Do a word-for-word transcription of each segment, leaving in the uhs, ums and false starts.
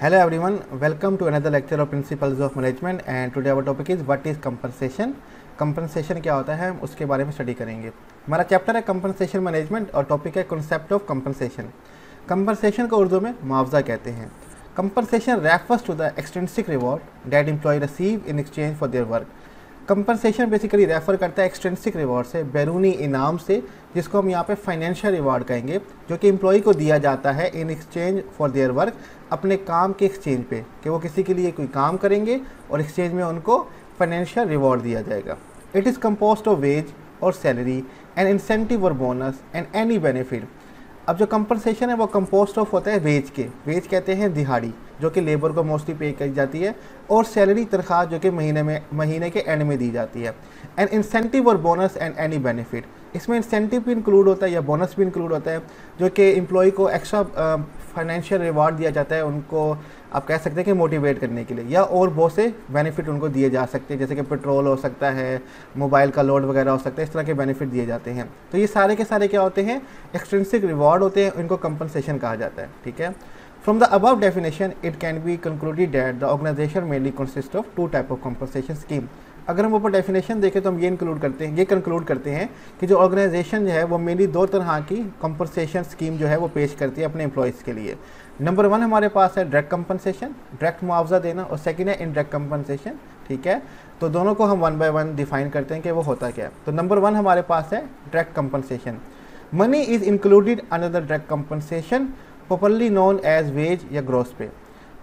Hello everyone, welcome to another lecture of Principles of Management and today our topic is what is compensation. Compensation क्या होता है उसके बारे में study करेंगे। हमारा चैप्टर है compensation management और टॉपिक है concept of compensation। Compensation को उर्दू में मुआवजा कहते हैं। Compensation refers to the extrinsic reward that employee receive in exchange for their work। Compensation basically refer करता है extrinsic reward से, बैरूनी इनाम से, जिसको हम यहाँ पे फाइनेंशियल रिवॉर्ड कहेंगे, जो कि एम्प्लॉई को दिया जाता है in exchange for their work, अपने काम के एक्सचेंज पे, कि वो किसी के लिए कोई काम करेंगे और एक्सचेंज में उनको फाइनेंशियल रिवॉर्ड दिया जाएगा। It is compose of wage और सैलरी एंड इंसेंटिव और बोनस एंड एनी बेनिफिट। अब जो कंपनसेशन है वो कंपोस्ट ऑफ होता है वेज के, वेज कहते हैं दिहाड़ी जो कि लेबर को मोस्टली पे की जाती है, और सैलरी तनख्वाह जो कि महीने में महीने के एंड में दी जाती है, एंड इंसेंटिव और बोनस एंड एनी बेनिफिट। इसमें इंसेंटिव भी इंक्लूड होता है या बोनस भी इंक्लूड होता है, जो कि एम्प्लॉई को एक्स्ट्रा फाइनेंशियल रिवार्ड दिया जाता है, उनको आप कह सकते हैं कि मोटिवेट करने के लिए, या और बहुत से बेनिफिट उनको दिए जा सकते हैं, जैसे कि पेट्रोल हो सकता है, मोबाइल का लोड वगैरह हो सकता है, इस तरह के बेनिफिट दिए जाते हैं। तो ये सारे के सारे क्या होते हैं, एक्सट्रिंसिक रिवॉर्ड होते हैं, इनको कंपनसेशन कहा जाता है। ठीक है, from the above definition it can be concluded that the organization mainly consists of two type of compensation scheme। अगर हम ऊपर डेफिनेशन देखें तो हम ये इंक्लूड करते हैं ये कंक्लूड करते हैं कि जो ऑर्गेनाइजेशन जो है वो मेनली दो तरह की कंपनसेशन स्कीम जो है वो पेश करती है अपने एम्प्लॉयज़ के लिए। नंबर वन हमारे पास है डायरेक्ट कंपनसेशन, डायरेक्ट मुआवजा देना, और सेकंड है इनडायरेक्ट कंपनसेशन। ठीक है, तो दोनों को हम वन बाय वन डिफाइन करते हैं कि वो होता क्या है। तो नंबर वन हमारे पास है direct compensation. Money is included under direct compensation popularly known as wage या ग्रॉस पे।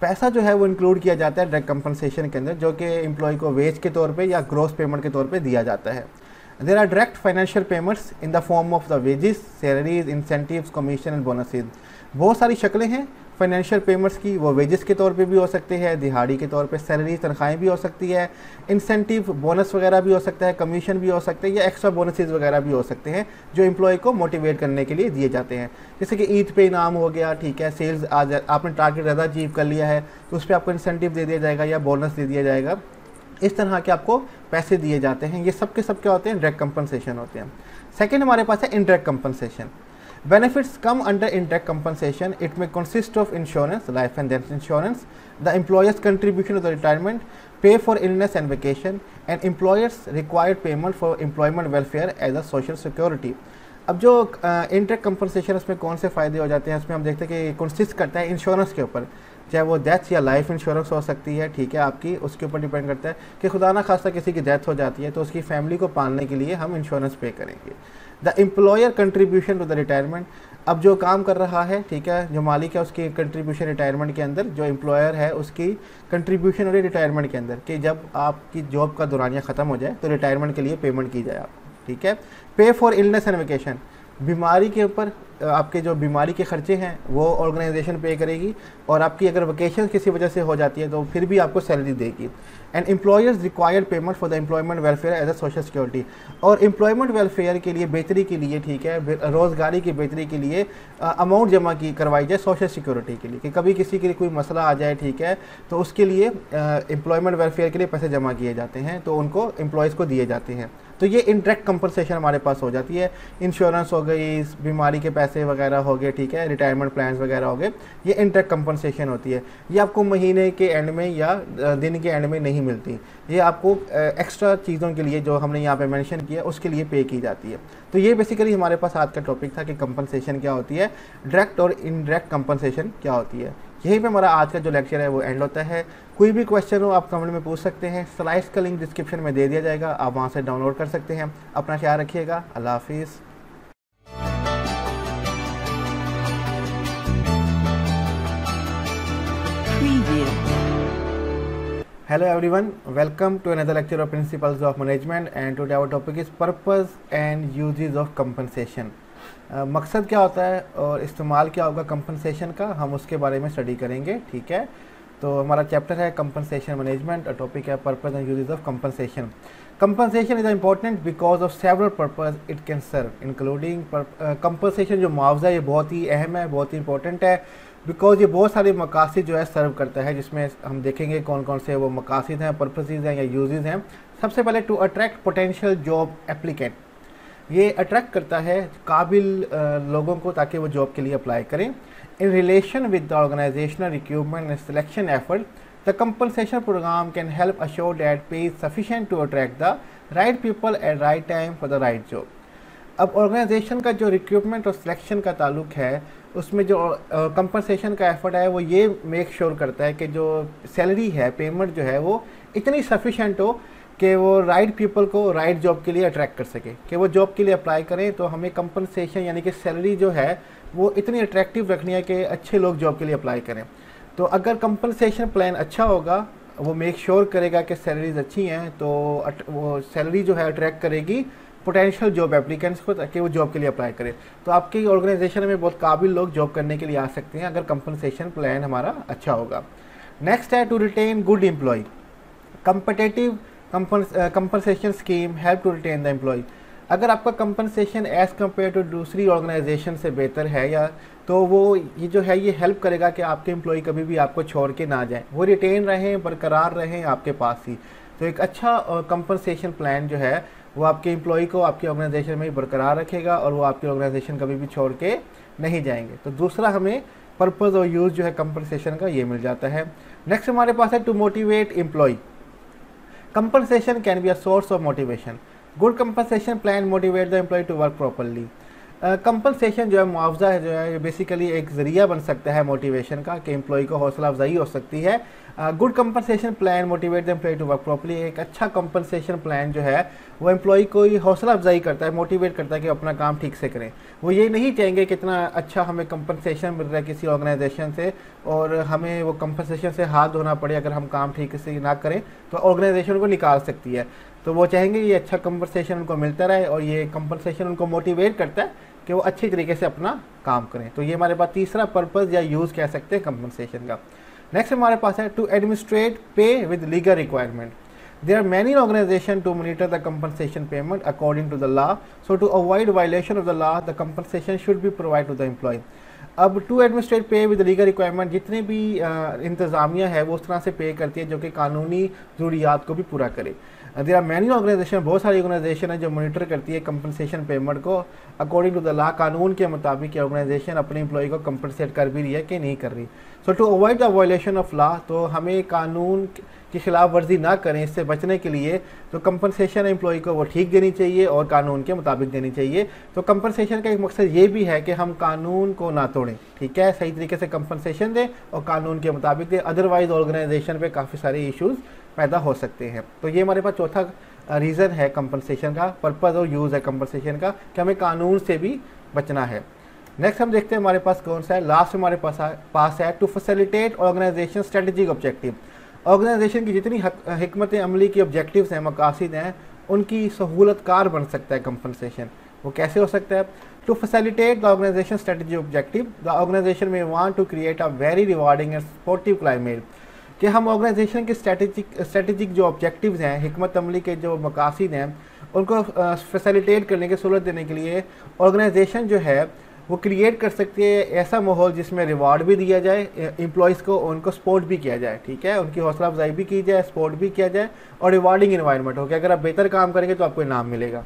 पैसा जो है वो इंक्लूड किया जाता है डायरेक्ट कंपनसेशन के अंदर, जो कि एम्प्लॉय को वेज के तौर पे या ग्रॉस पेमेंट के तौर पे दिया जाता है। There are direct financial payments in the form of the wages, salaries, incentives, commission and bonuses. बहुत सारी शक्लें हैं फाइनेंशियल पेमेंट्स की, वो वेजेस के तौर पे भी हो सकते हैं, दिहाड़ी के तौर पे, सैलरी तनख्वाहें भी हो सकती है, इंसेंटिव बोनस वगैरह भी हो सकता है, कमीशन भी हो सकते हैं, या एक्स्ट्रा बोनसेस वगैरह भी हो सकते हैं जो एम्प्लॉय को मोटिवेट करने के लिए दिए जाते हैं, जैसे कि ईद पे इनाम हो गया। ठीक है, सेल्स आज आपने टारगेट ज़्यादा अचीव कर लिया है तो उस पर आपको इंसेंटिव दे दिया जाएगा या बोनस दे दिया जाएगा, इस तरह के आपको पैसे दिए जाते हैं। ये सब के सब क्या होते हैं, डायरेक्ट कंपनसेशन होते हैं। सेकेंड हमारे पास है indirect compensation. Benefits come under indirect compensation. It may consist of insurance, life and death insurance, the employer's contribution to the retirement, pay for illness and vacation, and employer's required payment for employment welfare as a social security. अब जो interact compensation उसमें कौन से फ़ायदे हो जाते हैं, उसमें हम देखते हैं कि कंसिस्ट करता है इंश्योरेंस के ऊपर, चाहे वो डेथ या लाइफ इंश्योरेंस हो सकती है। ठीक है, आपकी उसके ऊपर डिपेंड करता है कि खुदा ना खास्ता किसी की डेथ हो जाती है तो उसकी फैमिली को पालने के लिए हम इंश्योरेंस पे करेंगे। The employer contribution to the retirement, अब जो काम कर रहा है, ठीक है, जो मालिक है उसकी कंट्रीब्यूशन रिटायरमेंट के अंदर, जो एम्प्लॉयर है उसकी कंट्रीब्यूशन और रिटायरमेंट के अंदर, कि जब आपकी जॉब का दौरानिया ख़त्म हो जाए तो रिटायरमेंट के लिए पेमेंट की जाए आप। ठीक है, पे फॉर इलनेस एंड वेकेशन, बीमारी के ऊपर आपके जो बीमारी के खर्चे हैं वो ऑर्गेनाइजेशन पे करेगी, और आपकी अगर वेकेशन किसी वजह से हो जाती है तो फिर भी आपको सैलरी देगी। And employers required payment for the employment welfare as a social security, और एम्प्लॉयमेंट वेलफेयर के लिए बेहतरी के लिए, ठीक है, रोज़गारी की बेहतरी के लिए अमाउंट जमा की करवाई जाए सोशल सिक्योरिटी के लिए, कि कभी किसी के लिए कोई मसला आ जाए, ठीक है, तो उसके लिए एम्प्लॉयमेंट वेलफेयर के लिए पैसे जमा किए जाते हैं तो उनको एम्प्लॉयज़ को दिए जाते हैं। तो ये इनडायरेक्ट कंपनसेशन हमारे पास हो जाती है, इंश्योरेंस हो गई, बीमारी के पैसे वगैरह हो गए, ठीक है, रिटायरमेंट प्लान्स वगैरह हो गए, ये इनडायरेक्ट कंपनसेशन होती है। ये आपको महीने के एंड में या दिन के एंड में नहीं मिलती, ये आपको एक्स्ट्रा चीज़ों के लिए जो हमने यहाँ पे मेंशन किया उसके लिए पे की जाती है। तो ये बेसिकली हमारे पास आज का टॉपिक था कि कंपनसेशन क्या होती है, डायरेक्ट और इनडायरेक्ट कंपनसेशन क्या होती है। यहीं पे हमारा आज का जो लेक्चर है वो एंड होता है। कोई भी क्वेश्चन हो आप कमेंट में पूछ सकते हैं, स्लाइड्स का लिंक डिस्क्रिप्शन में दे दिया जाएगा, आप वहाँ से डाउनलोड कर सकते हैं। अपना ख्याल रखिएगा, अल्लाह हाफिज़। Hello everyone, welcome to another lecture of Principles of Management and today our topic is Purpose and Uses of Compensation। uh, मकसद क्या होता है और इस्तेमाल क्या होगा कंपनसेशन का, हम उसके बारे में स्टडी करेंगे। ठीक है, तो हमारा चैप्टर है कंपनसेशन मैनेजमेंट और टॉपिक है purpose and uses of compensation. Compensation is important because of several purpose it can serve including compensation जो मुआवजा, ये बहुत ही अहम है, बहुत ही इंपॉर्टेंट है, बिकॉज ये बहुत सारे मकासद जो है सर्व करता है, जिसमें हम देखेंगे कौन कौन से वो मकासद हैं, पर्पसेज हैं या यूजेस हैं। सबसे पहले to attract potential job applicant, ये अट्रैक्ट करता है काबिल लोगों को ताकि वो जॉब के लिए अप्लाई करें। In relation with the organizational recruitment and selection effort, the compensation program can help assure that pay is sufficient to attract the right people at right time for the right job। अब organization का जो recruitment और selection का ताल्लुक है उसमें जो compensation uh, का एफर्ट है वो ये मेक श्योर sure करता है कि जो सैलरी है, पेमेंट जो है वो इतनी सफिशेंट हो कि वो राइट पीपल को राइट जॉब के लिए अट्रैक्ट कर सके, कि वो जॉब के लिए अप्लाई करें। तो हमें कंपनसेशन यानी कि सैलरी जो है वो इतनी अट्रैक्टिव रखनी है कि अच्छे लोग जॉब के लिए अप्लाई करें। तो अगर कंपनसेशन प्लान अच्छा होगा, वो मेक श्योर sure करेगा कि सैलरीज अच्छी हैं, तो वो सैलरी जो है अट्रैक्ट करेगी पोटेंशियल जॉब एप्लीकेंट्स को ताकि वो जॉब के लिए अप्लाई करें। तो आपके ऑर्गेनाइजेशन में बहुत काबिल लोग जॉब करने के लिए आ सकते हैं अगर कंपनसेशन प्लान हमारा अच्छा होगा। नेक्स्ट है to retain good employee. Competitive compensation scheme help to retain the employ. अगर आपका कंपनसेशन एज़ कम्पेयर टू दूसरी ऑर्गेनाइजेशन से बेहतर है या तो वो ये जो है ये हेल्प करेगा कि आपके एम्प्लॉय कभी भी आपको छोड़ के ना जाए, वो रिटेन रहें, बरकरार रहें आपके पास ही। तो एक अच्छा कंपनसेशन प्लान जो है वो आपके एम्प्लॉय को आपके ऑर्गेनाइजेशन में बरकरार रखेगा और वो आपके ऑर्गेनाइजेशन कभी भी छोड़ के नहीं जाएंगे। तो दूसरा हमें पर्पज़ और यूज़ जो है कंपनसेशन का ये मिल जाता है। नेक्स्ट हमारे पास है to motivate employ. Compensation can be a source of motivation. Good compensation plan motivate the employ to work properly. Compensation जो है मुआवजा है जो है बेसिकली एक ज़रिया बन सकता है मोटिवेशन का, कि एम्प्लॉय को हौसला अफजाई हो सकती है। Good compensation plan motivate the employ to work properly. एक अच्छा कंपनसेशन प्लान जो है वो एम्प्लॉय को हौसला अफजाई करता है, मोटिवेट करता है कि अपना काम ठीक से करें। वो ये नहीं चाहेंगे कितना अच्छा हमें कंपनसेशन मिल रहा है किसी ऑर्गेनाइजेशन से और हमें वो कंपनसेशन से हाथ धोना पड़े, अगर हम काम ठीक से ना करें तो ऑर्गेनाइजेशन को निकाल सकती है। तो वो चाहेंगे ये अच्छा कंपनसेशन उनको मिलता रहे और ये कंपनसेशन उनको मोटिवेट करता है कि वो अच्छी तरीके से अपना काम करें। तो ये हमारे पास तीसरा पर्पस या यूज़ कह सकते हैं कंपनसेशन का। नेक्स्ट हमारे पास है to administrate pay with legal requirement. There are many organization to monitor the compensation payment according to the law, so to avoid violation of the law the compensation should be provide to the employ. अब to administrate pay with legal requirement, जितने भी इंतजामिया है वो उस तरह से पे करती है जो कि कानूनी ज़रूरियात को भी पूरा करे। देयर आर मैनी ऑर्गेनाइजेशन, बहुत सारी ऑर्गेनाइजेशन है जो मॉनिटर करती है कंपनसेशन पेमेंट को अकॉर्डिंग टू द लॉ। कानून के मुताबिक ये ऑर्गेनाइजेशन अपने एम्प्लॉय को कंपनसेट कर भी रही है कि नहीं कर रही। So to avoid the violation of law, तो हमें कानून की खिलाफ वर्जी ना करें, इससे बचने के लिए तो कंपनसेशन एम्प्लॉय को वो ठीक देनी चाहिए और कानून के मुताबिक देनी चाहिए। तो कंपनसेशन का एक मकसद ये भी है कि हम कानून को ना तोड़ें, ठीक है, सही तरीके से कंपनसेशन दें और कानून के मुताबिक दें, अदरवाइज ऑर्गेनाइजेशन पे काफ़ी सारे इश्यूज़ पैदा हो सकते हैं। तो ये हमारे पास चौथा रीज़न है कंपनसेशन का, पर्पज़ और यूज़ है कंपनसेशन का, कि हमें कानून से भी बचना है। नेक्स्ट हम देखते हैं हमारे पास कौन सा है। लास्ट हमारे पास पास है to facilitate organisation strategic objective. Organisation की जितनी हिकमत अमली की ऑब्जेक्टिव्स हैं, मकासद हैं, उनकी सहूलत कार बन सकता है कंपनसेशन। वो कैसे हो सकता है? To facilitate the organisation strategy objective, the organisation may want to create a very rewarding and supportive climate. कि हम ऑर्गेनाइजेशन के स्ट्रेटजिक स्ट्रेटजिक जो ऑब्जेक्टिव्स हैं, हिकमत अमली के जो मकासद हैं, उनको फैसिलिटेट करने के सहूलत देने के लिए ऑर्गेनाइजेशन जो है वो क्रिएट कर सकती है ऐसा माहौल जिसमें रिवार्ड भी दिया जाए एम्प्लॉयज़ को, उनको सपोर्ट भी किया जाए, ठीक है, उनकी हौसला अफजाई भी की जाए, सपोर्ट भी किया जाए और रिवार्डिंग इन्वायरमेंट हो कि अगर आप बेहतर काम करेंगे तो आपको इनाम मिलेगा।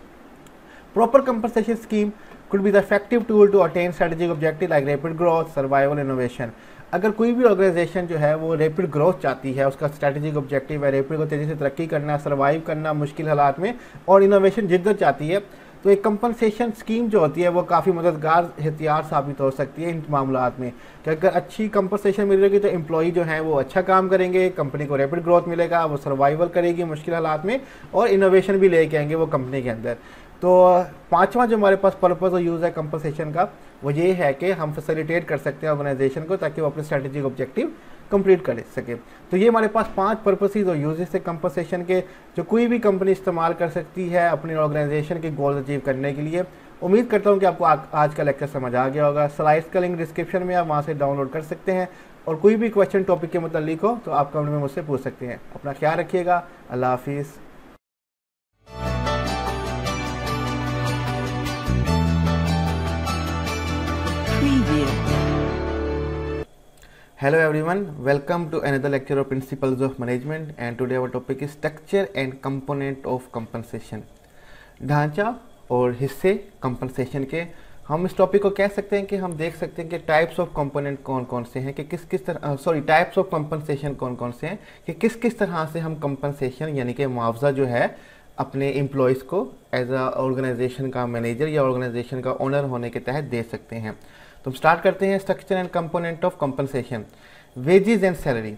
Proper compensation scheme could be the effective tool to attain strategic objective like rapid growth, survival, innovation। अगर कोई भी ऑर्गेनाइजेशन जो है वो रैपिड ग्रोथ चाहती है, उसका स्ट्रेटजिक ऑब्जेक्टिव है रैपिड को तेज़ी से तरक्की करना, सर्वाइव करना मुश्किल हालात में, और इनोवेशन जिद्दत चाहती है, तो एक कंपनसेशन स्कीम जो होती है वो काफ़ी मददगार हथियार साबित हो सकती है इन मामलों में। कि अगर अच्छी कंपनसेशन मिल रही है तो एम्प्लॉई जो है वो अच्छा काम करेंगे, कंपनी को रैपिड ग्रोथ मिलेगा, वो सर्वाइवल करेगी मुश्किल हालात में और इनोवेशन भी लेके आएंगे वो कंपनी के अंदर। तो पांचवा जो हमारे पास पर्पस और यूज़ है कंपनसेशन का वो ये है कि हम फैसिलिटेट कर सकते हैं ऑर्गेनाइजेशन को ताकि वो अपने स्ट्रेटजिक ऑब्जेक्टिव कंप्लीट कर सके। तो ये हमारे पास पांच पर्पसेस और यूजेस है कंपनसेशन के जो कोई भी कंपनी इस्तेमाल कर सकती है अपने ऑर्गेनाइजेशन के गोल्स अचीव करने के लिए। उम्मीद करता हूँ कि आपको आ, आज का लेक्चर समझ आ गया होगा। स्लाइड्स का लिंक डिस्क्रिप्शन में, आप वहाँ से डाउनलोड कर सकते हैं और कोई भी क्वेश्चन टॉपिक के मुतालिक हो तो आप कमेंट में मुझसे पूछ सकते हैं। अपना ख्याल रखिएगा। अल्लाह हाफिज़। Hello everyone, welcome to another lecture of Principles of Management and today our topic is Structure and Component of Compensation। ढांचा और हिस्से कंपनसेशन के। हम इस टॉपिक को कह सकते हैं कि हम देख सकते हैं कि टाइप्स ऑफ कंपोनेंट कौन कौन से हैं, कि किस किस तरह सॉरी टाइप्स ऑफ कंपनसेशन कौन कौन से हैं, कि किस किस तरह से हम कंपनसेशन यानी कि मुआवजा जो है अपने एम्प्लॉयज़ को एज अ ऑर्गेनाइजेशन का मैनेजर या ऑर्गेनाइजेशन का ओनर होने के तहत दे सकते हैं। तो हम स्टार्ट करते हैं structure and component of compensation. Wages and salary,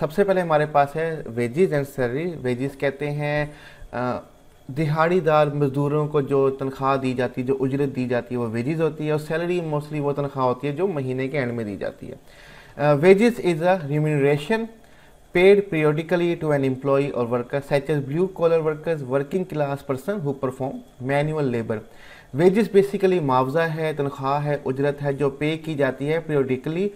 सबसे पहले हमारे पास है वेजेस एंड सैलरी। वेजेस कहते हैं दिहाड़ीदार मजदूरों को जो तनख्वाह दी जाती है, जो उजरत दी जाती है, वो वेजेस होती है। और सैलरी मोस्टली वो तनख्वाह होती है जो महीने के एंड में दी जाती है। Wages is a remuneration paid periodically to an employee or worker such as blue collar workers, working class person who perform manual labor। Wages basically मुआवजा है, तनख्वाह है, उजरत है जो पे की जाती है पीरियडिकली।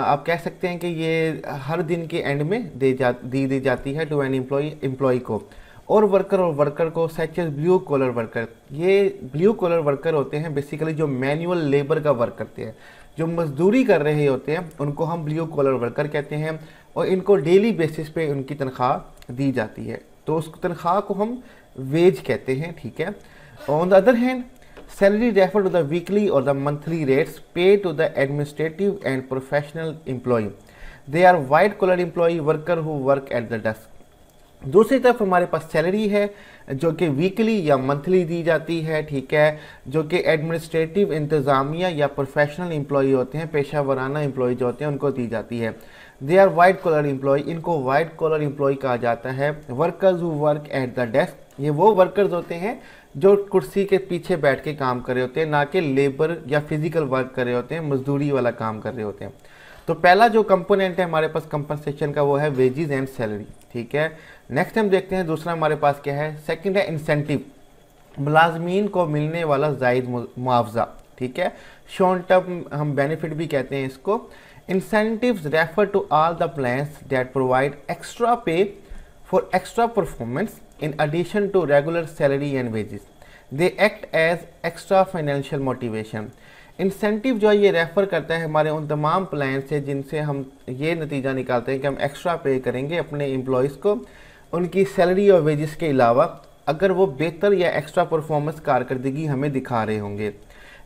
आप कह सकते हैं कि ये हर दिन के एंड में दे जा दी दी जाती है टू एन एम्प्लॉई एम्प्लॉई को और वर्कर और वर्कर को such as blue collar worker. ये ब्लू कॉलर वर्कर होते हैं बेसिकली जो मैनुअल लेबर का वर्क करते हैं, जो मजदूरी कर रहे होते हैं उनको हम ब्लू कॉलर वर्कर कहते हैं और इनको डेली बेसिस पे उनकी तनख्वाह दी जाती है, तो उस तनख्वाह को हम वेज कहते हैं। ठीक है। On the other hand salary refer to the weekly और the monthly rates pay to the administrative and professional employ. They are white collar employ worker who work at the desk. दूसरी तरफ हमारे पास salary है जो कि weekly या monthly दी जाती है। ठीक है। जो कि एडमिनिस्ट्रेटिव, इंतज़ामिया या प्रोफेशनल एम्प्लॉय होते हैं, पेशा वराना एम्प्लॉय जो होते हैं उनको दी जाती है। They are white collar employ, इनको वाइट कॉलर एम्प्लॉय कहा जाता है। Workers who work at the desk, ये वो वर्कर्स होते हैं जो कुर्सी के पीछे बैठ के काम कर रहे होते हैं, ना कि लेबर या फिजिकल वर्क कर रहे होते हैं, मजदूरी वाला काम कर रहे होते हैं। तो पहला जो कंपोनेंट है हमारे पास कंपनसेशन का वो है वेजेस एंड सैलरी। ठीक है। नेक्स्ट हम देखते हैं दूसरा हमारे पास क्या है। सेकंड है इंसेंटिव, मुलाजमीन को मिलने वाला जायद मुआवजा। ठीक है। शॉर्ट टर्म हम बेनिफिट भी कहते हैं इसको। Incentives refer to all the plans that provide extra pay for extra performance in addition to regular salary and wages. They act as extra financial motivation. Incentive जो है ये रेफ़र करता है हमारे उन तमाम प्लान से जिनसे हम ये नतीजा निकालते हैं कि हम एक्स्ट्रा पे करेंगे अपने एम्प्लॉयज़ को उनकी सैलरी और वेजेस के अलावा, अगर वो बेहतर या एक्स्ट्रा परफॉर्मेंस कारकर्दगी हमें दिखा रहे होंगे।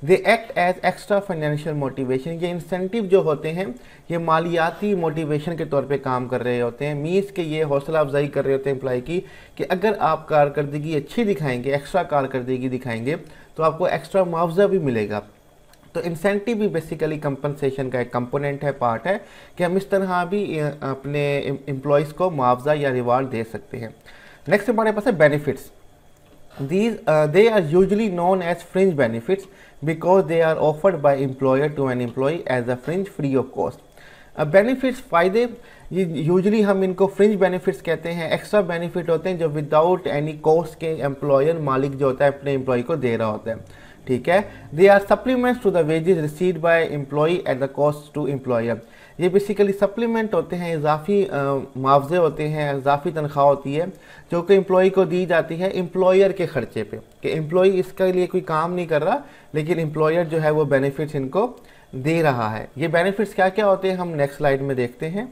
They act as extra financial motivation. ये इंसेंटिव जो होते हैं ये मालियाती मोटिवेशन के तौर पे काम कर रहे होते हैं, मीन्स के ये हौसला अफजाई कर रहे होते हैं एम्प्लॉय की कि अगर आप कारकर्दगी अच्छी दिखाएंगे, एक्स्ट्रा कारकर्दगी दिखाएंगे तो आपको एक्स्ट्रा मुआवजा भी मिलेगा। तो इंसेंटिव भी बेसिकली कंपनसेशन का एक कंपोनेंट है, पार्ट है कि हम इस तरह भी अपने एम्प्लॉयज़ को मुआवजा या रिवार्ड दे सकते हैं। नेक्स्ट हमारे पास है benefits. These they are usually known as fringe benefits because they are offered by employer to an employ as a fringe free of cost. Benefits फ़ायदे, ये यूजली हम इनको फ्रिंज बेनिफिट्स कहते हैं। एक्स्ट्रा बेनिफिट होते हैं जो विदाउट एनी कॉस्ट के एम्प्लॉयर मालिक जो होता है अपने एम्प्लॉय को दे रहा होता है। ठीक है। They are supplements to the wages received by employ at the cost to employer. ये बेसिकली सप्लीमेंट होते हैं, इजाफी मुआवजे होते हैं, इजाफी तनख्वाह होती है जो कि एम्प्लॉय को दी जाती है एम्प्लॉयर के खर्चे पे, कि एम्प्लॉय इसके लिए कोई काम नहीं कर रहा लेकिन एम्प्लॉयर जो है वो बेनिफिट्स इनको दे रहा है। ये बेनिफिट्स क्या क्या होते हैं हम नेक्स्ट स्लाइड में देखते हैं।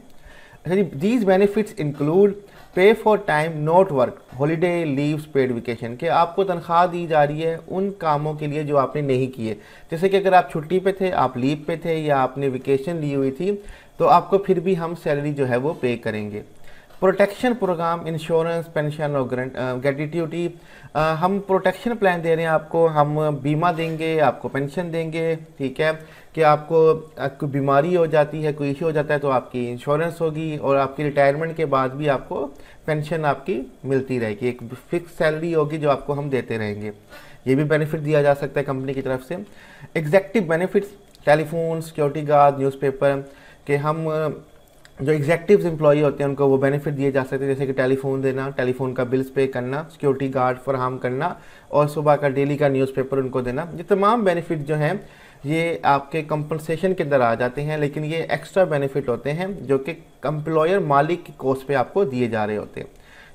These benefits include pay for time not work, holiday, leaves, paid vacation, के आपको तनख्वाह दी जा रही है उन कामों के लिए जो आपने नहीं किए, जैसे कि अगर आप छुट्टी पे थे, आप लीव पे थे या आपने वेकेशन ली हुई थी तो आपको फिर भी हम सैलरी जो है वो पे करेंगे। प्रोटेक्शन प्रोग्राम, इंश्योरेंस, पेंशन और ग्रेटिट्यूटी, हम प्रोटेक्शन प्लान दे रहे हैं आपको, हम बीमा देंगे, आपको पेंशन देंगे। ठीक है। कि आपको कोई बीमारी हो जाती है, कोई इशू हो जाता है तो आपकी इंश्योरेंस होगी और आपकी रिटायरमेंट के बाद भी आपको पेंशन आपकी मिलती रहेगी, एक फिक्स सैलरी होगी जो आपको हम देते रहेंगे। ये भी बेनिफिट दिया जा सकता है कंपनी की तरफ से। Executive benefits, telephone, security guard, newspaper, के हम जो एग्जैक्टिव एम्प्लॉई होते हैं उनको वो बेनिफिट दिए जा सकते हैं, जैसे कि टेलीफोन देना, टेलीफोन का बिल्स पे करना, सिक्योरिटी गार्ड फराहम करना और सुबह का डेली का न्यूज़पेपर उनको देना। ये तमाम बेनिफिट जो हैं ये आपके कंपनसेशन के अंदर आ जाते हैं, लेकिन ये एक्स्ट्रा बेनिफिट होते हैं जो कि एम्प्लॉयर मालिक की कॉस्ट पे आपको दिए जा रहे होते हैं।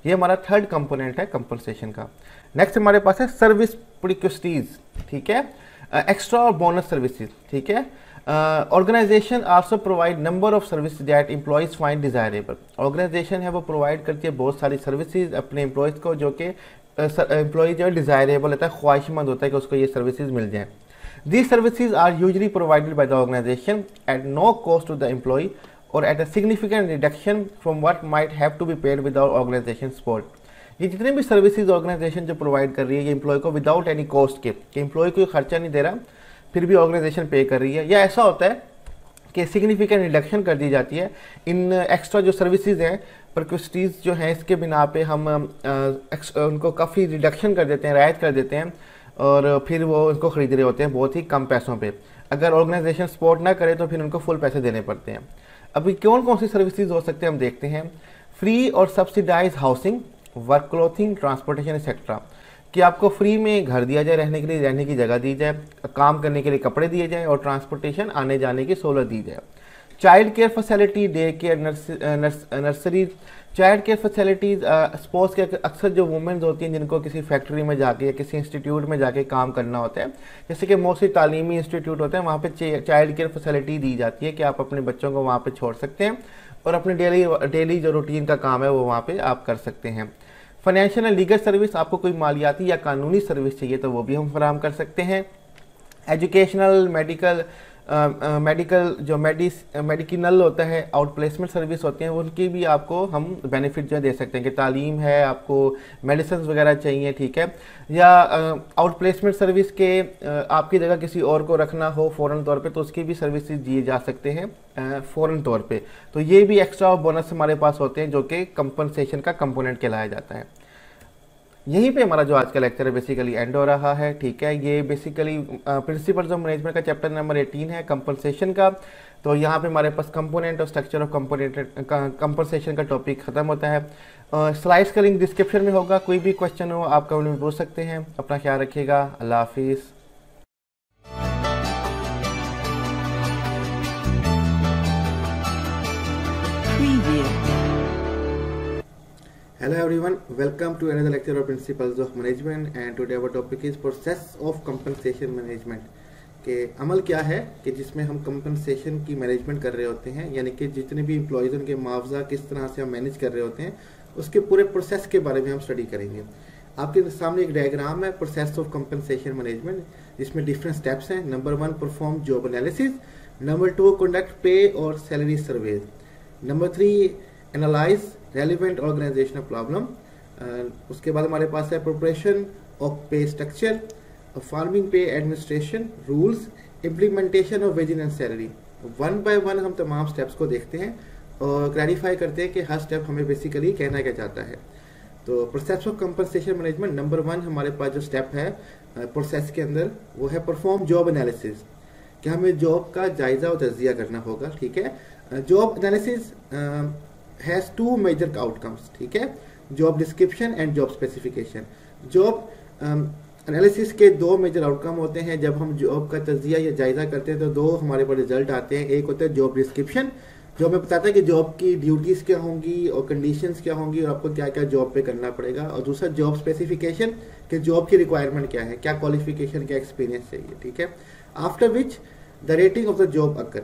ये हमारा थर्ड कंपोनेंट है कंपनसेशन का। नेक्स्ट हमारे पास है सर्विस प्रिक्यूसिटीज़। ठीक है। एक्स्ट्रा और बोनस सर्विसेज। ठीक है। Organisation also provide number of service that employees find desirable. Organisation है वो प्रोवाइड करती है बहुत सारी सर्विसेज अपने एम्प्लॉयज़ को जो कि एम्प्लॉई जो है डिज़ायरेबल होता है, ख्वाहिशमंद होता है कि उसको ये सर्विसेज मिल जाएँ। These services are usually provided by the organisation at no cost to the employee or at a significant reduction from what might have to be paid with our organisation support. ये जितने भी services organisation जो provide कर रही है ये employ को without any cost के, कि एम्प्लॉय को खर्चा नहीं दे रहा फिर भी ऑर्गेनाइजेशन पे कर रही है, या ऐसा होता है कि सिग्निफिकेंट रिडक्शन कर दी जाती है इन एक्स्ट्रा जो सर्विसेज हैं, प्रॉपर्टीज जो हैं, इसके बिना पे हम उनको काफ़ी रिडक्शन कर देते हैं, रायत कर देते हैं और फिर वो उनको ख़रीद रहे होते हैं बहुत ही कम पैसों पे। अगर ऑर्गेनाइजेशन सपोर्ट ना करे तो फिर उनको फुल पैसे देने पड़ते हैं। अभी कौन कौन सी सर्विसेज हो सकते हैं हम देखते हैं। फ्री और subsidise housing, work clothing, transportation etcetera, कि आपको फ्री में घर दिया जाए रहने के लिए, रहने की जगह दी जाए, काम करने के लिए कपड़े दिए जाए और ट्रांसपोर्टेशन आने जाने की सहूलत दी जाए। Child care facility, day care, nursery, child care facilities. Sports के अक्सर जो वुमेन्स होती हैं जिनको किसी फैक्ट्री में जाके या किसी इंस्टीट्यूट में जाके काम करना होता है, जैसे कि मोस्टली तालीमी इंस्टीट्यूट होते हैं, वहाँ पे चाइल्ड केयर फैसिलिटी दी जाती है कि आप अपने बच्चों को वहाँ पे छोड़ सकते हैं और अपने डेली डेली जो रूटीन का काम है वो वहाँ पर आप कर सकते हैं। फाइनेंशियल एंड लीगल सर्विस, आपको कोई मालियाती या कानूनी सर्विस चाहिए तो वो भी हम फराहम कर सकते हैं। एजुकेशनल, मेडिकल, मेडिकल uh, जो मेडिस मेडिकिनल होता है, आउट प्लेसमेंट सर्विस होती हैं, उनकी भी आपको हम बेनिफिट जो दे सकते हैं कि तालीम है, आपको मेडिसिन वगैरह चाहिए, ठीक है, या आउट प्लेसमेंट सर्विस के uh, आपकी जगह किसी और को रखना हो फ़ौरन तौर पे तो उसकी भी सर्विस दिए जा सकते हैं uh, फ़ौरन तौर पे। तो ये भी एक्स्ट्रा बोनस हमारे पास होते हैं जो कि कंपनसेशन का कंपोनेंट कहलाया जाता है। यहीं पे हमारा जो आज का लेक्चर है बेसिकली एंड हो रहा है, ठीक है। ये बेसिकली प्रिंसिपल्स ऑफ मैनेजमेंट का चैप्टर नंबर अठारह है, कंपनसेशन का। तो यहाँ पे हमारे पास कंपोनेंट और स्ट्रक्चर ऑफ कंपोनेंट कंपनसेशन का टॉपिक ख़त्म होता है। स्लाइड्स का लिंक डिस्क्रिप्शन में होगा, कोई भी क्वेश्चन हो आप कमेंट में पूछ सकते हैं। अपना ख्याल रखिएगा, अल्लाह हाफिज़। Hello everyone, welcome to another lecture of Principles of Management and today our topic is Process of Compensation Management के अमल क्या है कि जिसमें हम कंपनसेशन की मैनेजमेंट कर रहे होते हैं, यानी कि जितने भी एम्प्लॉयज़ उनके मुआवजा किस तरह से हम मैनेज कर रहे होते हैं उसके पूरे प्रोसेस के बारे में हम स्टडी करेंगे। आपके सामने एक डायग्राम है प्रोसेस ऑफ कंपनसेशन मैनेजमेंट, जिसमें डिफरेंट स्टेप्स हैं। Number one, perform job analysis. Number two, conduct pay और salary survey. Number three, analyse relevant organisational problem. उसके बाद हमारे पास है preparation of pay structure, forming pay, administration rules, implementation of wages and salary. One by one हम तमाम steps को देखते हैं और क्लैरिफाई करते हैं कि हर स्टेप हमें बेसिकली कहना क्या चाहता है। तो process of compensation management number one हमारे पास जो स्टेप है प्रोसेस के अंदर वो है परफॉर्म जॉब एनालिसिस, कि हमें जॉब का जायजा और तजिया करना होगा, ठीक है। Job analysis has two major outcomes, ठीक है, job description and job specification. Job analysis के दो मेजर आउटकम होते हैं। जब हम जॉब का तजिया या जायजा करते हैं तो दो हमारे पास रिजल्ट आते हैं। एक होता है जॉब डिस्क्रिप्शन, जो हमें बताता है कि जॉब की ड्यूटीज़ क्या होंगी और कंडीशंस क्या होंगी और आपको क्या क्या जॉब पे करना पड़ेगा। और दूसरा जॉब स्पेसिफिकेशन, कि जॉब की रिक्वायरमेंट क्या है, क्या क्वालिफिकेशन, क्या एक्सपीरियंस चाहिए, ठीक है। After which the rating of the job occur,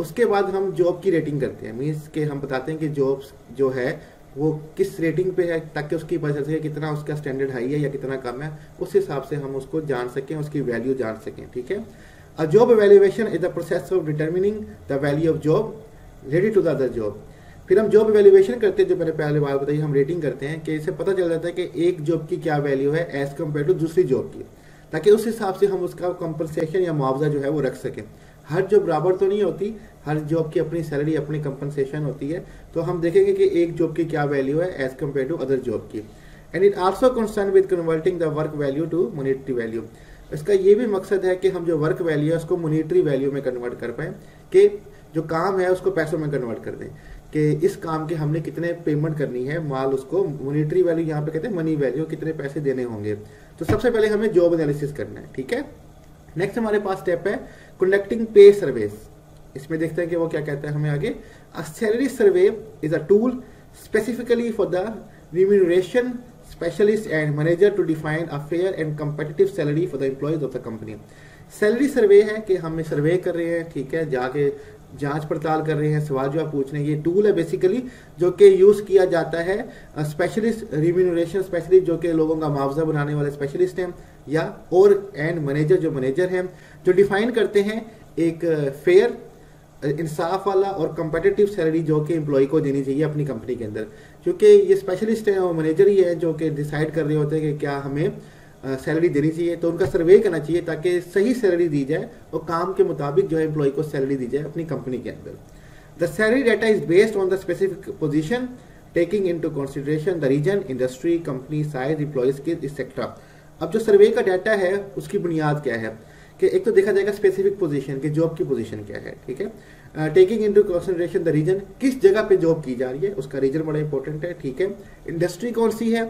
उसके बाद हम जॉब की रेटिंग करते हैं, मीन्स के हम बताते हैं कि जॉब्स जो है वो किस रेटिंग पे है, ताकि उसकी पता चल सके कितना उसका स्टैंडर्ड हाई है या कितना कम है, उस हिसाब से हम उसको जान सकें, उसकी वैल्यू जान सकें, ठीक है। A job evaluation is the process of determining the value of job related to the other job. फिर हम जॉब एवेल्यूएशन करते हैं, जो मैंने पहले बात बताई, हम रेटिंग करते हैं कि इससे पता चल जाता है कि एक जॉब की क्या वैल्यू है एज़ कम्पेयर टू दूसरी जॉब की, ताकि उस हिसाब से हम उसका कंपनसेशन या मुआवजा जो है वो रख सकें। हर जॉब बराबर तो नहीं होती, हर जॉब की अपनी सैलरी, अपनी कंपनसेशन होती है, तो हम देखेंगे कि एक जॉब की क्या वैल्यू है as compare to other job की। And it also concern with converting the work value to monetary value. इसका ये भी मकसद है कि हम जो वर्क वैल्यू है उसको मॉनेटरी वैल्यू में कन्वर्ट कर पाएँ, कि जो काम है उसको पैसों में कन्वर्ट कर दें, कि इस काम के हमने कितने पेमेंट करनी है, माल उसको मॉनेटरी वैल्यू, यहाँ पे कहते हैं मनी वैल्यू, कितने पैसे देने होंगे। तो सबसे पहले हमें जॉब एनालिसिस करना है, ठीक है। नेक्स्ट हमारे पास स्टेप है कंडक्टिंग पे सर्वेस। इसमें देखते हैं कि वो क्या कहता है हमें आगे। A salary survey is a tool specifically for the remuneration specialist and manager to define a fair and competitive salary for the employees of the company. Salary survey है कि हम सर्वे कर रहे हैं, ठीक है, जाके जांच पड़ताल कर रहे हैं, सवाल जवाब पूछ रहे हैं। ये टूल है बेसिकली जो कि यूज़ किया जाता है स्पेशलिस्ट रिम्यूनरेशन स्पेशलिस्ट जो कि लोगों का मुआवजा बनाने वाले स्पेशलिस्ट हैं या और एंड मैनेजर जो मैनेजर हैं, जो डिफाइन करते हैं एक फेयर इंसाफ वाला और कम्पिटिटिव सैलरी जो कि एम्प्लॉय को देनी चाहिए अपनी कंपनी के अंदर। क्योंकि ये स्पेशलिस्ट हैं और मैनेजर ही हैं जो कि डिसाइड कर रहे होते हैं कि क्या हमें सैलरी देनी चाहिए, तो उनका सर्वे करना चाहिए ताकि सही सैलरी दी जाए और काम के मुताबिक जो है एम्प्लॉय को सैलरी दी जाए अपनी कंपनी के अंदर। The salary data is based on the specific position taking into consideration the region industry company size employ skills etcetera. अब जो सर्वे का डाटा है उसकी बुनियाद क्या है कि एक तो देखा जाएगा स्पेसिफिक पोजीशन के जॉब की पोजीशन क्या है, ठीक है। Taking into consideration the region, किस जगह पे जॉब की जा रही है उसका रीजन बड़ा इंपॉर्टेंट है, ठीक है। इंडस्ट्री कौन सी है,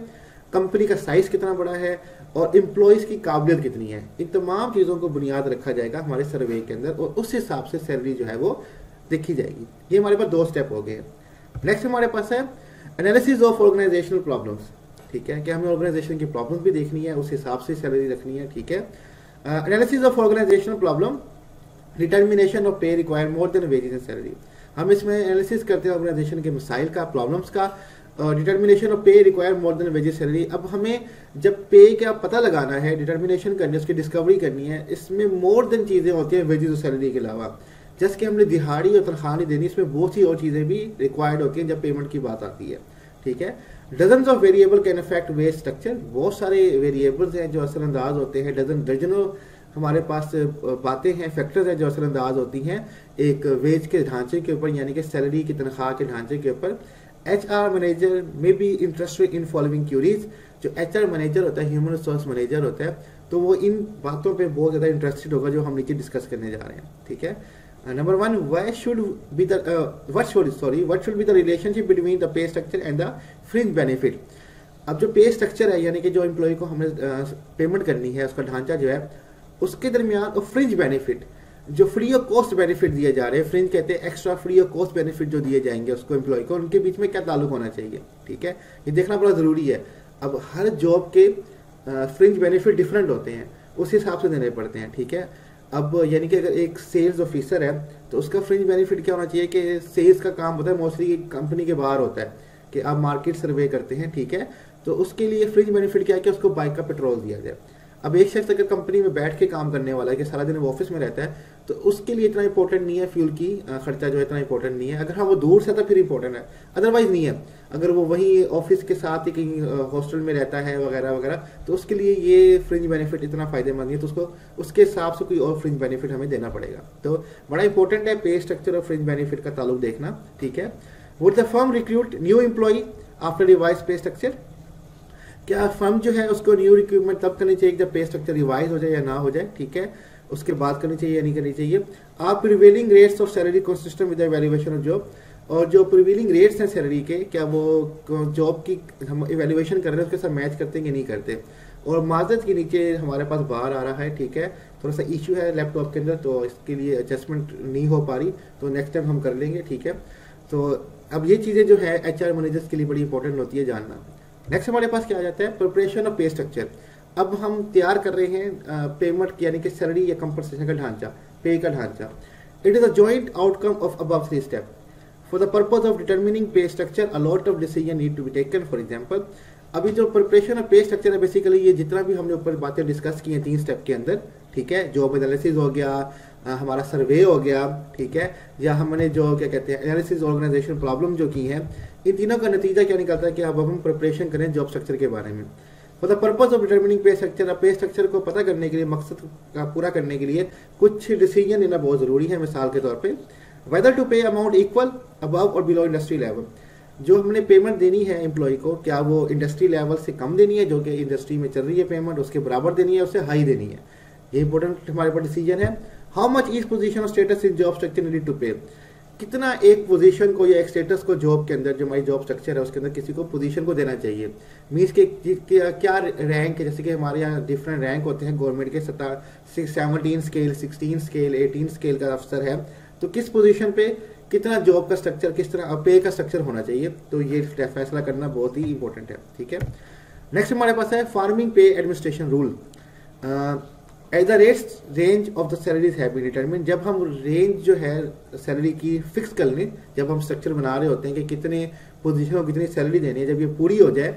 कंपनी का साइज कितना बड़ा है और एम्प्लॉयज़ की काबिलियत कितनी है। इन तमाम चीज़ों को बुनियाद रखा जाएगा हमारे सर्वे के अंदर और उस हिसाब से सैलरी जो है वो देखी जाएगी। ये हमारे पास दो स्टेप हो गए। नेक्स्ट हमारे पास है एनालिसिस ऑफ ऑर्गेनाइजेशनल प्रॉब्लम्स, ठीक है, कि हमें ऑर्गेनाइजेशन की प्रॉब्लम भी देखनी है, उस हिसाब से सैलरी रखनी है, ठीक है। Analysis of organisational problem determination of pay require more than wages and salary. हम इसमें एनालिसिस करते हैं ऑर्गेनाइजेशन के मसाइल का, प्रॉब्लम्स का, determination of pay require more than wages salary. अब हमें जब पे का पता लगाना है, डिटर्मिनेशन करनी है, उसकी डिस्कवरी करनी है, इसमें मोर देन चीज़ें होती हैं वेजेस और सैलरी के अलावा। जैसे कि हमने दिहाड़ी और तनख्वाह नहीं देनी, इसमें बहुत सी और चीज़ें भी रिक्वायर्ड होती हैं जब पेमेंट की बात आती है, ठीक है। Dozen of variable can affect wage structure, बहुत सारे वेरिएबल्स हैं जो असरअंदाज होते हैं, डजन दर्जनों हमारे पास बातें हैं, फैक्टर्स हैं जो असरअंदाज होती हैं एक वेज के ढांचे के ऊपर, यानी कि सैलरी की तनख्वाह के ढांचे के ऊपर। एच आर मैनेजर में be interested in following queries, जो एच आर मैनेजर होता है, ह्यूमन रिसोर्स मैनेजर होता है, तो वो इन बातों पे बहुत ज़्यादा इंटरेस्टेड होगा जो हम नीचे डिस्कस करने जा रहे हैं, ठीक है। Number one, why should be the what should sorry what should be the relationship between the pay structure and the fringe benefit. अब जो पे स्ट्रक्चर है यानी कि जो एम्प्लॉय को हमें पेमेंट करनी है उसका ढांचा जो है उसके दरमियान और फ्रिंज बेनिफिट जो फ्री ऑफ कॉस्ट बेनिफिट दिए जा रहे हैं, फ्रिंज कहते हैं extra free of cost benefit जो दिए जाएंगे उसको एम्प्लॉय को, उनके बीच में क्या ताल्लुक होना चाहिए, ठीक है, ये देखना बड़ा ज़रूरी है। अब हर जॉब के फ्रिंज बेनिफिट डिफरेंट होते हैं, उस हिसाब से देने पड़ते हैं, ठीक है। अब यानी कि अगर एक सेल्स ऑफिसर है तो उसका फ्रिंज बेनिफिट क्या होना चाहिए कि सेल्स का काम होता है, मोस्टली कंपनी के बाहर होता है कि आप मार्केट सर्वे करते हैं, ठीक है, तो उसके लिए फ्रिंज बेनिफिट क्या है कि उसको बाइक का पेट्रोल दिया जाए। अब एक शख्स अगर कंपनी में बैठ के काम करने वाला है कि सारा दिन वो ऑफिस में रहता है, तो उसके लिए इतना इंपॉर्टेंट नहीं है, फ्यूल की खर्चा जो है इतना इंपॉर्टेंट नहीं है। अगर हाँ वो दूर से था फिर इंपॉर्टेंट है, अदरवाइज नहीं है। अगर वो वहीं ऑफिस के साथ ही कहीं हॉस्टल में रहता है वगैरह वगैरह, तो उसके लिए ये फ्रिंज बेनिफिट इतना फायदेमंद नहीं है, तो उसको उसके हिसाब से कोई और फ्रिंज बेनिफिट हमें देना पड़ेगा। तो बड़ा इंपॉर्टेंट है पे स्ट्रक्चर और फ्रिंज बेनिफिट का ताल्लुक देखना, ठीक है। Would the firm recruit new employee after revise pay structure, क्या फर्म जो है उसको न्यू रिक्रूटमेंट तब करनी चाहिए जब पे स्ट्रक्चर रिवाइज हो जाए या ना हो जाए, ठीक है, उसके बाद करनी चाहिए या नहीं करनी चाहिए। आप prevailing rates of salary consistent with the valuation of job, और जो प्रिवेलिंग रेट्स हैं सैलरी के क्या वो जॉब की हम इवेल्यूएशन कर रहे हैं उसके साथ मैच करते हैं कि नहीं करते। और माजरत के नीचे हमारे पास बाहर आ रहा है, ठीक है, थोड़ा सा इशू है लैपटॉप के अंदर तो इसके लिए एडजस्टमेंट नहीं हो पा रही, तो नेक्स्ट टाइम हम कर लेंगे, ठीक है। तो अब ये चीज़ें जो है एच आर मैनेजर्स के लिए बड़ी इंपॉर्टेंट होती है जानना। नेक्स्ट हमारे पास क्या आ जाता है, प्रिपरेशन ऑफ पे स्ट्रक्चर। अब हम तैयार कर रहे हैं पेमेंट यानी कि सैलरी या कंपनसेशन का ढांचा, पे का ढांचा। It is a joint outcome of above three step for the purpose of determining pay structure a lot of decision need to be taken. For example अभी जो प्रिपरेशन ऑफ पे स्ट्रक्चर है basically ये जितना भी हमने ऊपर बातें discuss की हैं तीन स्टेप के अंदर, ठीक है, जॉब एनालिसिस हो गया, हमारा सर्वे हो गया, ठीक है, या हमने जो क्या कहते हैं एनालिसिस ऑर्गेनाइजेशन प्रॉब्लम जो की है, इन तीनों का नतीजा क्या निकलता है कि अब हम प्रिपरेशन करें जॉब स्ट्रक्चर के बारे में। मतलब purpose of determining pay structure, अब पे स्ट्रक्चर को पता करने के लिए, मकसद का पूरा करने के लिए कुछ डिसीजन लेना बहुत ज़रूरी है। मिसाल के तौर पे whether to pay amount equal above or below industry level, जो हमने पेमेंट देनी है एम्प्लॉय को क्या वो इंडस्ट्री लेवल से कम देनी है जो कि इंडस्ट्री में चल रही है पेमेंट, उसके बराबर देनी है, उससे हाई देनी है, ये इंपॉर्टेंट हमारे पास डिसीजन है। हाउ मच इज पोजीशन और status in job structure need to pay, कितना एक पोजीशन को या एक स्टेटस को जॉब के अंदर जो हमारी जॉब स्ट्रक्चर है उसके अंदर किसी को पोजीशन को देना चाहिए। मीन्स के क्या रैंक है, जैसे कि हमारे यहाँ डिफरेंट रैंक होते हैं गवर्नमेंट के, सत्रह seventeen scale, sixteen scale, eighteen scale का अफसर है, तो किस पोजीशन पे कितना जॉब का स्ट्रक्चर, किस तरह पे का स्ट्रक्चर होना चाहिए, तो ये फैसला करना बहुत ही इंपॉर्टेंट है, ठीक है। नेक्स्ट हमारे पास है forming pay administration rule. As the rate range of the salaries have been determined, जब हम रेंज जो है सैलरी की फिक्स कर लें, जब हम स्ट्रक्चर बना रहे होते हैं कि कितने पोजीशन और कितनी सैलरी देनी है, जब ये पूरी हो जाए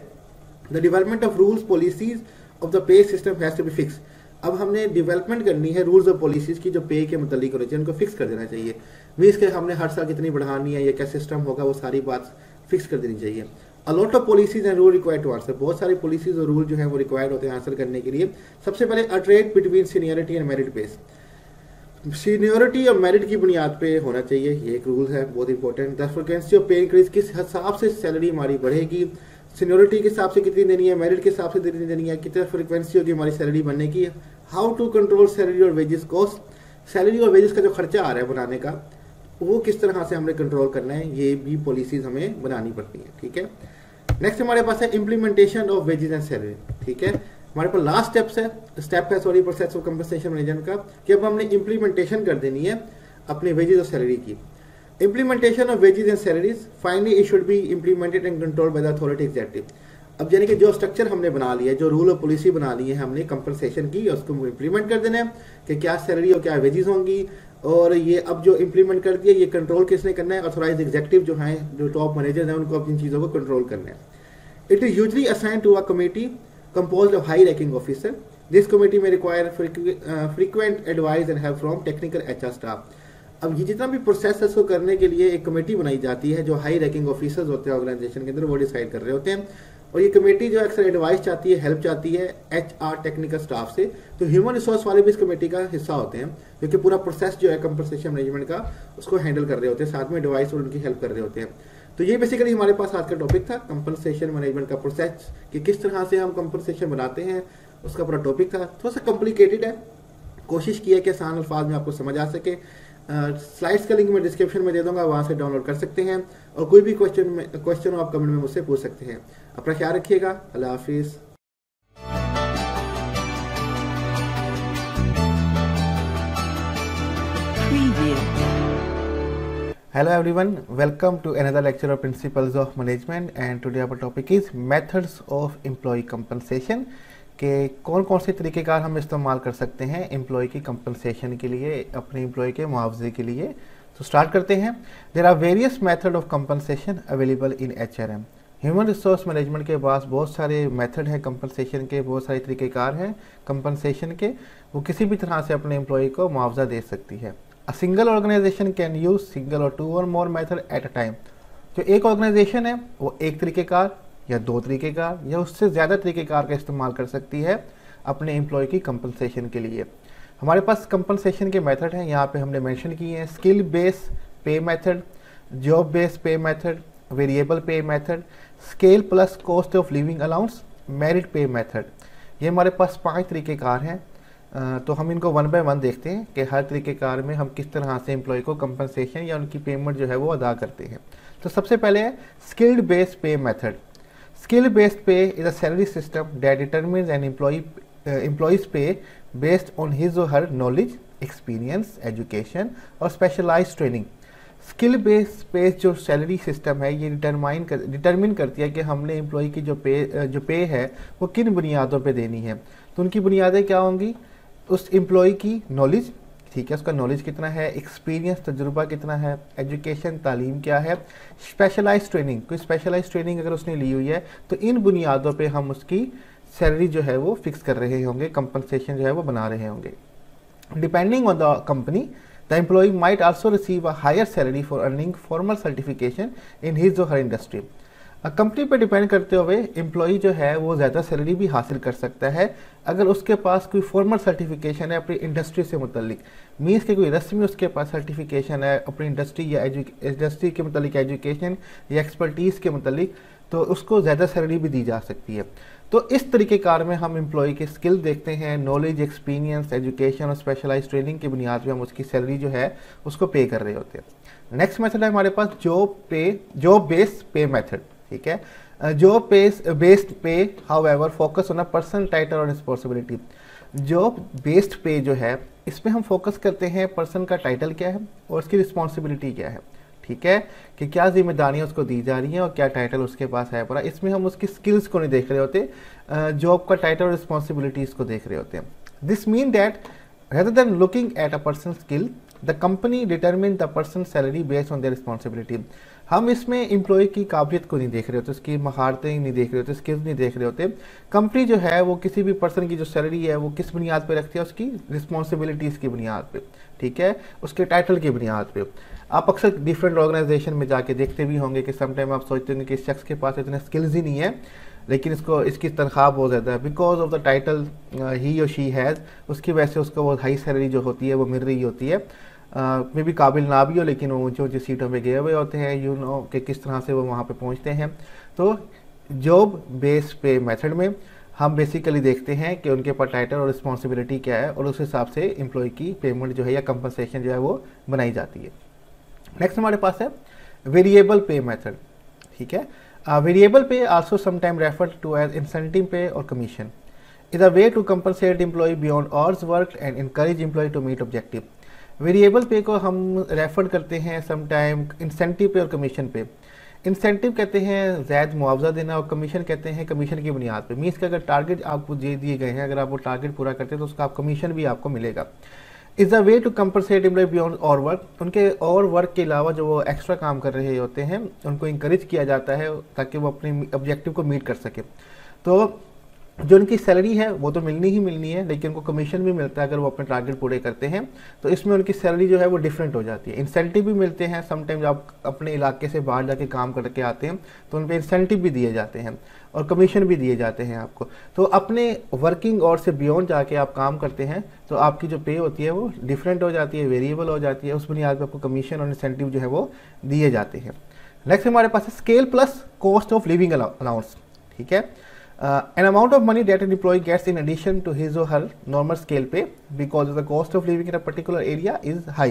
the development of rules policies of the pay system has to be fix. अब हमने डेवलपमेंट करनी है रूल्स और पॉलिसीज की जो पे के मतलब होनी चाहिए, उनको फिक्स कर देना चाहिए। मीन्स के हमने हर साल कितनी बढ़ानी है या क्या सिस्टम होगा वो सारी बात फिक्स कर देनी चाहिए। A lot of policies and rule required to answer, बहुत सारी पॉलिसीज और रूल जो है वो रिक्वायर्ड होते हैं आंसर करने के लिए। सबसे पहले अट्रेट between seniority and merit base, seniority और मेरिट की बुनियाद पे होना चाहिए, ये एक रूल है बहुत important. The frequency of pay increase, किस हिसाब से सैलरी हमारी बढ़ेगी, सीनियरिटी के हिसाब से कितनी देनी है, मेरिट के हिसाब से कितनी देनी है, कितनी फ्रिक्वेंसी होगी हमारी सैलरी बनने की। हाउ टू कंट्रोल सैलरी और वेजेस कॉस्ट, सैलरी और वेजेस का जो खर्चा आ रहा है बनाने का वो किस तरह से हमने कंट्रोल करना है, ये भी पॉलिसीज हमें बनानी पड़ती है। ठीक है, नेक्स्ट हमारे पास है implementation of wages and salary. ठीक है, हमारे पास लास्ट स्टेप्स है स्टेप है sorry process of compensation management का, कि अब हमने इम्प्लीमेंटेशन कर देनी है अपने वेजेस और सैलरी की। Implementation of wages and salaries finally it should be implemented and controlled by the authority executive. अब यानी कि जो स्ट्रक्चर हमने बना लिया है, जो रूल और पॉलिसी बना ली है हमने कंपनसेशन की, उसको इम्प्लीमेंट कर देना है कि क्या सैलरी और क्या वेजेस होंगी। और ये अब जो इम्प्लीमेंट कर दिया, ये कंट्रोल किसने करना है, ऑथोराइज एग्जीक्यूटिव जो हैं, जो टॉप मैनेजर्स हैं, उनको अब इन चीज़ों को कंट्रोल करना है। It is usually assign to a committee composed of high ranking officer, this committee में require frequent advice and help from technical H R staff. अब ये जितना भी प्रोसेस है उसको करने के लिए एक कमेटी बनाई जाती है जो हाई रैंकिंग ऑफिसर्स होते हैं ऑर्गेनाइजेशन के अंदर, वो डिसाइड कर रहे होते हैं। और ये कमेटी जो अक्सर एडवाइस चाहती है, हेल्प चाहती है एच आर टेक्निकल स्टाफ से, तो ह्यूमन रिसोर्स वाले भी इस कमेटी का हिस्सा होते हैं, क्योंकि पूरा प्रोसेस जो है कंपनसेशन मैनेजमेंट का उसको हैंडल कर रहे होते हैं, साथ में एडवाइस और उनकी हेल्प कर रहे होते हैं। तो ये बेसिकली हमारे पास आज का टॉपिक था, कंपनसेशन मैनेजमेंट का प्रोसेस, कि किस तरह से हम कंपनसेशन बनाते हैं, उसका पूरा टॉपिक था। थोड़ा सा कॉम्प्लिकेटेड है, कोशिश की है कि आसान अल्फाज में आपको समझ आ सके। स्लाइड्स का लिंक मैं डिस्क्रिप्शन में दे दूंगा, वहाँ से डाउनलोड कर सकते हैं। और कोई भी क्वेश्चन क्वेश्चन आप कमेंट में मुझसे पूछ सकते हैं। अपना ख्याल रखिएगा, अल्लाह हाफिज़। Hello everyone, welcome to another lecture of principles of management and today our topic is methods of employ compensation, कि कौन कौन से तरीक़ेकार हम इस्तेमाल कर सकते हैं एम्प्लॉय की कंपनसेशन के लिए, अपने एम्प्लॉय के मुआवजे के लिए। तो स्टार्ट करते हैं। There are various method of compensation available in H R M. Human resource management के पास बहुत सारे मेथड हैं कंपनसेशन के, बहुत सारे तरीक़ेकार हैं कंपनसेशन के, वो किसी भी तरह से अपने एम्प्लॉय को मुआवजा दे सकती है। A single organization can use single or two or more method at a time. जो एक ऑर्गेनाइजेशन है वो एक तरीक़ेकार या दो तरीक़ेकार या उससे ज़्यादा तरीक़ेकार का इस्तेमाल कर सकती है अपने एम्प्लॉय की कंपनसेशन के लिए। हमारे पास कंपनसेशन के मेथड हैं, यहाँ पे हमने मेंशन किए हैं skill base pay method, job base pay method, variable pay method, scale plus cost of living allowance, merit pay method. ये हमारे पास पांच तरीक़ेकार हैं। तो हम इनको वन बाय वन देखते हैं कि हर तरीक़ेकार में हम किस तरह से एम्प्लॉय को कंपनसेशन या उनकी पेमेंट जो है वो अदा करते हैं। तो सबसे पहले है skilled base pay method. Skill based pay is a salary system that determines an employee uh, employee's pay based on his or her knowledge, experience, education or specialized training. Skill based pay जो salary system है ये determine कर, determine करती है कि हमने employee की जो pay जो pay है वो किन बुनियादों पे देनी है। तो उनकी बुनियादें क्या होंगी, उस employee की knowledge, ठीक है, उसका नॉलेज कितना है, एक्सपीरियंस तजुर्बा कितना है, एजुकेशन तालीम क्या है, स्पेशलाइज्ड ट्रेनिंग, कोई स्पेशलाइज्ड ट्रेनिंग अगर उसने ली हुई है, तो इन बुनियादों पे हम उसकी सैलरी जो है वो फिक्स कर रहे होंगे, कंपनसेशन जो है वो बना रहे होंगे। Depending on the company the employee might also receive a higher salary for earning formal certification in his or her industry. Company पर डिपेंड करते हुए एम्प्लॉई जो है वो ज़्यादा सैलरी भी हासिल कर सकता है अगर उसके पास कोई फॉर्मल सर्टिफिकेशन है अपनी इंडस्ट्री से मुतलिक। मींस के कोई रस्मी उसके पास सर्टिफिकेशन है अपनी इंडस्ट्री या इंडस्ट्री के मुतलिक, एजुकेशन या एक्सपर्टीज़ के मुतलिक, तो उसको ज़्यादा सैलरी भी दी जा सकती है। तो इस तरीके कार में हम एम्प्लॉई के स्किल देखते हैं, नॉलेज, एक्सपीरियंस, एजुकेशन और स्पेशलाइज ट्रेनिंग की बुनियाद पर हम उसकी सैलरी जो है उसको पे कर रहे होते हैं। नेक्स्ट मैथड है हमारे पास job pay job based pay method, ठीक है। Job based pay however focus on a person title or responsibility. Job based pay जो है इसमें हम फोकस करते हैं पर्सन का टाइटल क्या है और उसकी रिस्पॉन्सिबिलिटी क्या है, ठीक है, कि क्या जिम्मेदारियां उसको दी जा रही हैं और क्या टाइटल उसके पास है पूरा। इसमें हम उसकी स्किल्स को नहीं देख रहे होते, जॉब का टाइटल और रिस्पॉन्सिबिलिटीज़ को देख रहे होते हैं। This means that rather than looking at a person's skill, the company determines the person's salary based on their responsibility. हम इसमें एम्प्लॉय की काबिलियत को नहीं देख रहे होते, उसकी महारतें नहीं देख रहे होते, स्किल्स नहीं देख रहे होते। कंपनी जो है वो किसी भी पर्सन की जो सैलरी है वो किस बुनियाद पे रखती है, उसकी रिस्पॉन्सिबिलिटीज़ की बुनियाद पे, ठीक है, उसके टाइटल की बुनियाद पे। आप अक्सर डिफरेंट ऑर्गेनाइजेशन में जाके देखते भी होंगे कि समटाइम आप सोचते होंगे कि इस शख्स के पास इतने स्किल्स ही नहीं है लेकिन इसको इसकी तनख्वाह बहुत ज़्यादा है, because of the title he or she has, उसकी वजह से उसको वो हाई सैलरी जो होती है वो मिल रही होती है। में भी काबिल ना भी हो लेकिन वो ऊँची ऊँची सीटों पे गए हुए होते हैं, यू नो कि किस तरह से वो वहाँ पे पहुँचते हैं। तो जॉब बेस पे मेथड में हम बेसिकली देखते हैं कि उनके पास टाइटल और रिस्पॉन्सिबिलिटी क्या है और उस हिसाब से एम्प्लॉय की पेमेंट जो है या कंपनसेशन जो है वो बनाई जाती है। नेक्स्ट हमारे पास है वेरिएबल पे मैथड, ठीक है। Variable pay also sometime refer to as incentive pay or commission is a way to compensate employ beyond hours work and encourage employ to meet objective. Variable pay को हम refer करते हैं sometime incentive pay or commission पे। Incentive कहते हैं ज़ायद मुआवजा देना और कमीशन कहते हैं कमीशन की बुनियाद पे। मीन्स के अगर टारगेट आपको दे दिए गए हैं, अगर आप वो टारगेट पूरा करते हैं तो उसका आप कमीशन भी आपको मिलेगा। Is a way to compensate employ beyond our work, उनके और वर्क के अलावा जो वो एक्स्ट्रा काम कर रहे होते हैं उनको इंकरेज किया जाता है ताकि वो अपने ऑब्जेक्टिव को मीट कर सके। तो जो उनकी सैलरी है वो तो मिलनी ही मिलनी है लेकिन उनको कमीशन भी मिलता है अगर वो अपने टारगेट पूरे करते हैं, तो इसमें उनकी सैलरी जो है वो डिफरेंट हो जाती है। इंसेंटिव भी मिलते हैं, समटाइम्स आप अपने इलाके से बाहर जाके काम करके आते हैं तो उन पर इंसेंटिव भी दिए जाते हैं और कमीशन भी दिए जाते हैं आपको। तो अपने वर्किंग आवर से बियॉन्ड जाके आप काम करते हैं तो आपकी जो पे होती है वो डिफरेंट हो जाती है, वेरिएबल हो जाती है, उस बुनियाद पर आपको कमीशन और इंसेंटिव जो है वो दिए जाते हैं। नेक्स्ट हमारे पास है scale plus cost of living allowance, ठीक है। Uh, an amount of money that an employee gets in addition to his or her normal scale pay because the cost of living in a particular area is high.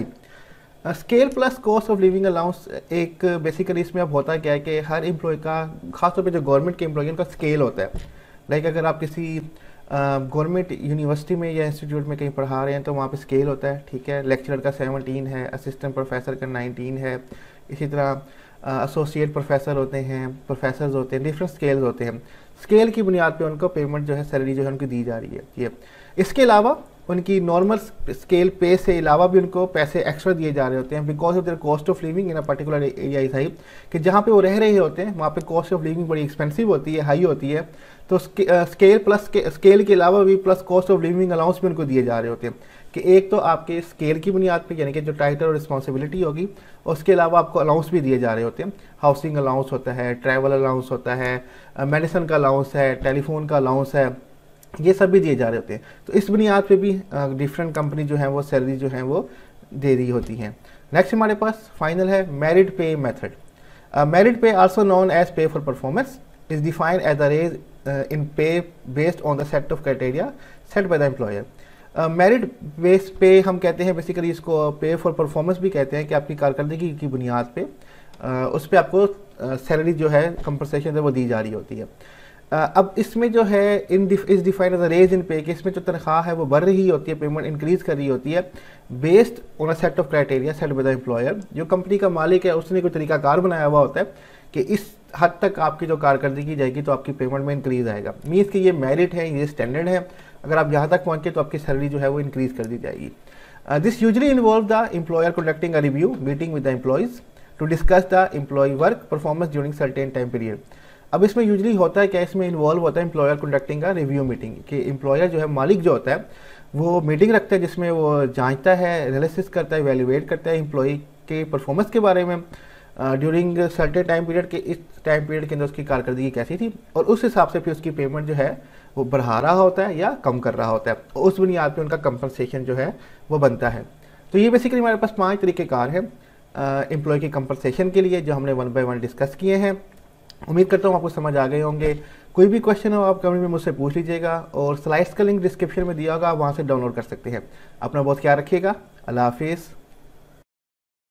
uh, scale plus cost of living allowance एक basically इसमें अब होता क्या है कि हर employ का, खासतौर पे जो गवर्नमेंट के एम्प्लॉय उनका स्केल होता है। लाइक like अगर आप किसी गवर्नमेंट uh, यूनिवर्सिटी में या इंस्टीट्यूट में कहीं पढ़ा रहे हैं तो वहाँ पे स्केल होता है, ठीक है। लेक्चरर का सेवनटीन है, असिस्टेंट प्रोफेसर का नाइनटीन है, इसी तरह एसोसिएट uh, प्रोफेसर होते हैं, प्रोफेसर होते हैं, डिफरेंट स्केल्स होते हैं। स्केल की बुनियाद पे उनको पेमेंट जो है, सैलरी जो है उनकी दी जा रही है ये। इसके अलावा उनकी नॉर्मल स्केल पे से अलावा भी उनको पैसे एक्स्ट्रा दिए जा रहे होते हैं because of their cost of living in a particular area is high, कि जहाँ पे वो रह रहे होते हैं वहाँ पे कॉस्ट ऑफ लिविंग बड़ी एक्सपेंसिव होती है, हाई होती है। तो स्केल प्लस स्केल के अलावा भी plus cost of living allowance भी उनको दिए जा रहे होते हैं कि एक तो आपके स्केल की बुनियाद पे यानी कि जो टाइटल और रिस्पॉन्सिबिलिटी होगी, उसके अलावा आपको अलाउंस भी दिए जा रहे होते हैं। हाउसिंग अलाउंस होता है, ट्रैवल अलाउंस होता है, मेडिसिन का अलाउंस है, टेलीफोन का अलाउंस है, ये सब भी दिए जा रहे होते हैं। तो इस बुनियाद पे भी डिफरेंट कंपनी जो है वो सैलरी जो है वो दे रही होती हैं। नेक्स्ट हमारे पास फाइनल है merit pay method. Merit pay also known as pay for performance is defined as a raise in pay based on the set of criteria set by the employer. Merit base pay हम कहते हैं basically इसको पे for performance भी कहते हैं कि आपकी कारकर्दगी की बुनियाद पे uh, उस पर आपको सैलरी uh, जो है कंपनसेशन वो दी जा रही होती है। Uh, अब इसमें जो है इन इस define as a raise in pay कि इसमें जो तनख्वाह है वो बढ़ रही होती है, पेमेंट इंक्रीज कर रही होती है based on a set of criteria set by the employer. जो कंपनी का मालिक है उसने कोई तरीकाकार बनाया हुआ होता है कि इस हद तक आपकी जो कारकर्दगी जाएगी तो आपकी पेमेंट में इंक्रीज आएगा। मीन्स कि ये मेरिट है, ये स्टैंडर्ड है, अगर आप यहाँ तक पहुँचे तो आपकी सैलरी जो है वो इंक्रीज कर दी जाएगी। This usually involve the employer conducting a review meeting with the employees to discuss the employ work performance during certain time period. अब इसमें यूजली होता है क्या, इसमें इन्वॉल्व होता है एम्प्लॉयर कंडक्टिंग का रिव्यू मीटिंग कि एम्प्लॉयर जो है, मालिक जो होता है वो मीटिंग रखता है जिसमें वो जांचता है, एनालिसिस करता है, वैल्यूएट करता है एम्प्लॉय के परफॉर्मेंस के बारे में ड्यूरिंग सर्टेन टाइम पीरियड के, इस टाइम पीरियड के अंदर उसकी कारकर्दगी कैसी थी, और उस हिसाब से फिर उसकी पेमेंट जो है वो बढ़ा रहा होता है या कम कर रहा होता है। उस बुनियाद पर उनका कंपनसेशन जो है वो बनता है। तो ये बेसिकली हमारे पास पाँच तरीक़ेकार हैं एम्प्लॉय के कंपनसेशन के लिए जो हमने वन बाय वन डिस्कस किए हैं। उम्मीद करता हूँ आपको समझ आ गए होंगे। कोई भी क्वेश्चन हो आप कमेंट में मुझसे पूछ लीजिएगा और स्लाइड्स का लिंक डिस्क्रिप्शन में दिया होगा, आप वहाँ से डाउनलोड कर सकते हैं। अपना बहुत ख्याल रखिएगा। अल्लाह हाफिज़।